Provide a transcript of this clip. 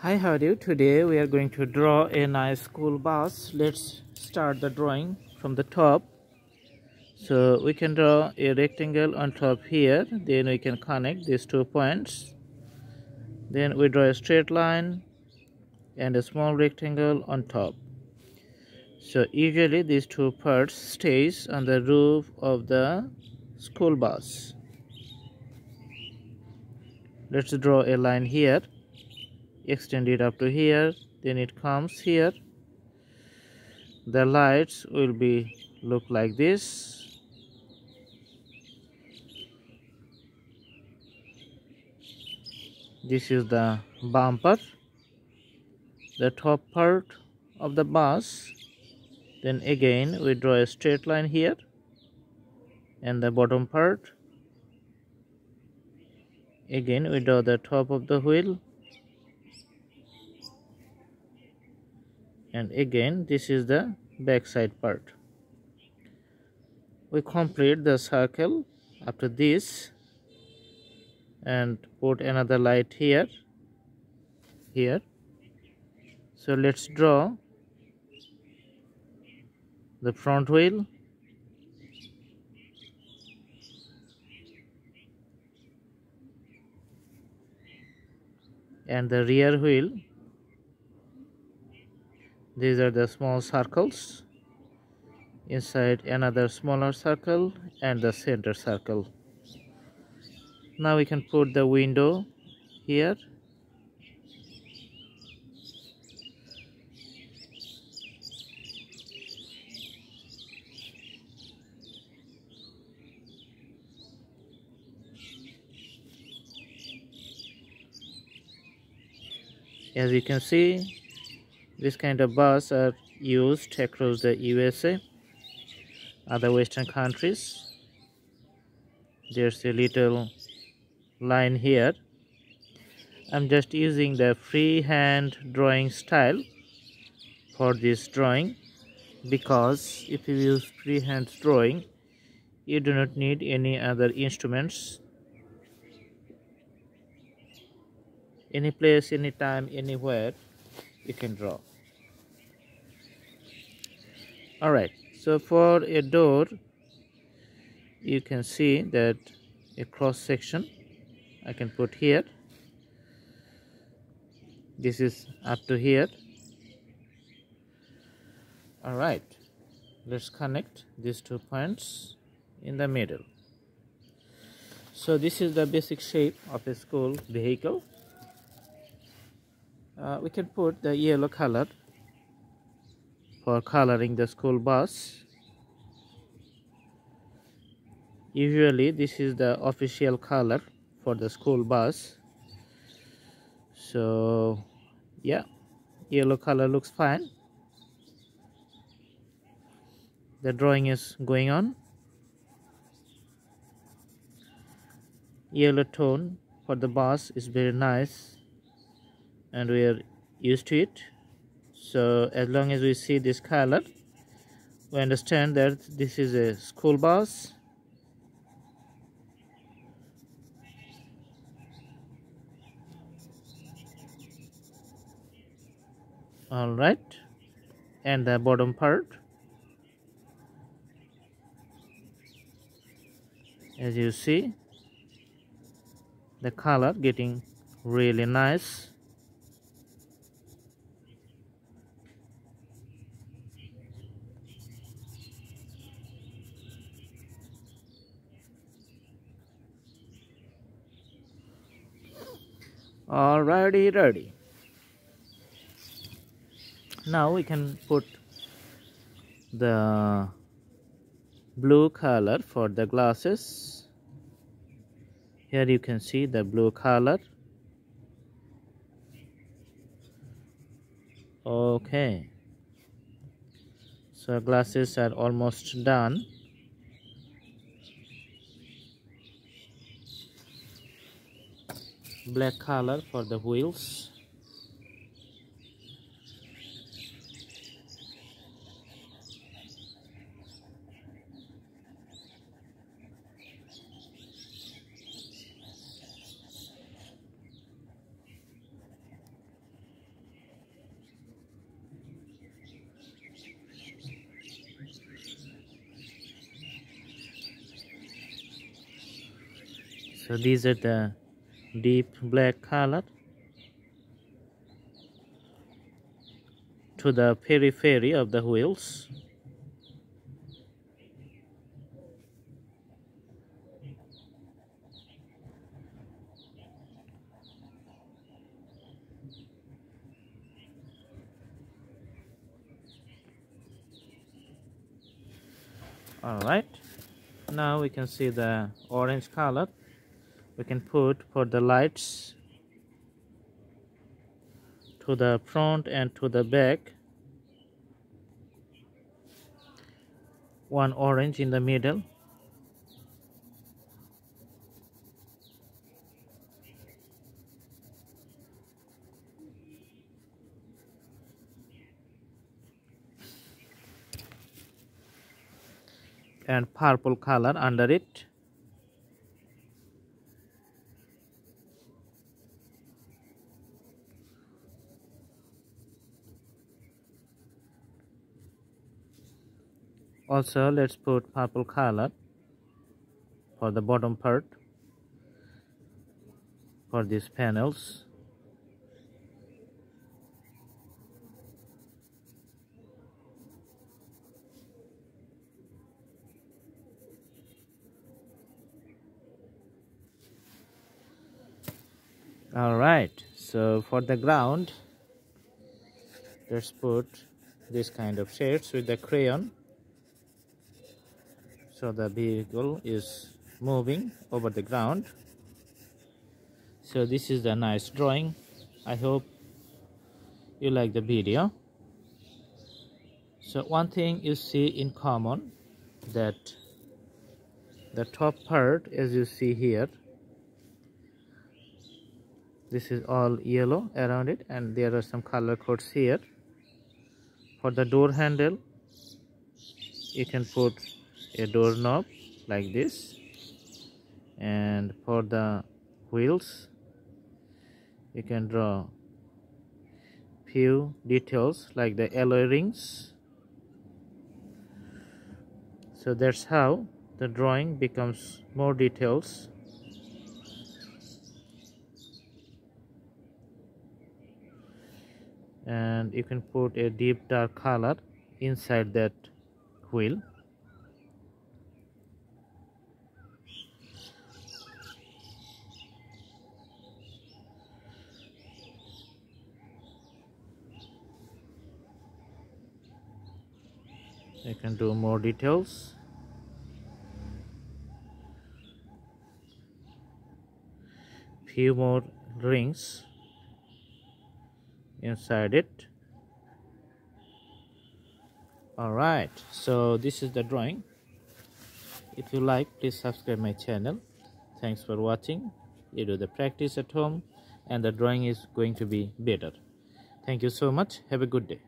Hi, how are you? Today we are going to draw a nice school bus. Let's start the drawing from the top. So we can draw a rectangle on top here, then we can connect these two points. Then we draw a straight line and a small rectangle on top. So usually these two parts stays on the roof of the school bus. Let's draw a line here. Extend it up to here, then it comes here. The lights will look like this. This is the bumper, the top part of the bus. Then again we draw a straight line here and the bottom part. Again we draw the top of the wheel. And again, this is the backside part. We complete the circle after this and put another light here, So let's draw the front wheel. And the rear wheel. These are the small circles, inside another smaller circle and the center circle. Now we can put the window here. As you can see, this kind of bus are used across the USA, other Western countries. There's a little line here. I'm just using the freehand drawing style for this drawing, because if you use freehand drawing, you do not need any other instruments. Any place, any time, anywhere, you can draw. Alright, so for a door, you can see that a cross section I can put here. This is up to here. Alright, let's connect these two points in the middle. So this is the basic shape of a school vehicle. We can put the yellow color for coloring the school bus. Usually this is the official color for the school bus. So yeah, yellow color looks fine. The drawing is going on. Yellow tone for the bus is very nice, and we are used to it. So as long as we see this color, we understand that this is a school bus. All right, and the bottom part, as you see, the color getting really nice. Alrighty, ready. Now we can put the blue color for the glasses. Here you can see the blue color. Okay. So glasses are almost done. Black color for the wheels. So these are the deep black color to the periphery of the wheels. All right, now we can see the orange color we can put for the lights to the front and to the back, one orange in the middle. And purple color under it. Also, let's put purple color for the bottom part for these panels. Alright, so for the ground, let's put this kind of shades with the crayon, so the vehicle is moving over the ground. So this is a nice drawing. I hope you like the video. So one thing you see in common, that the top part, as you see here, this is all yellow around it, and there are some color codes here. For the door handle, you can put a doorknob like this, and for the wheels, you can draw few details like the alloy rings. So that's how the drawing becomes more details. And you can put a deep dark color inside that wheel. You can do more details. Few more rings inside it. Alright, so this is the drawing. If you like, please subscribe my channel. Thanks for watching. You do the practice at home and the drawing is going to be better. Thank you so much. Have a good day.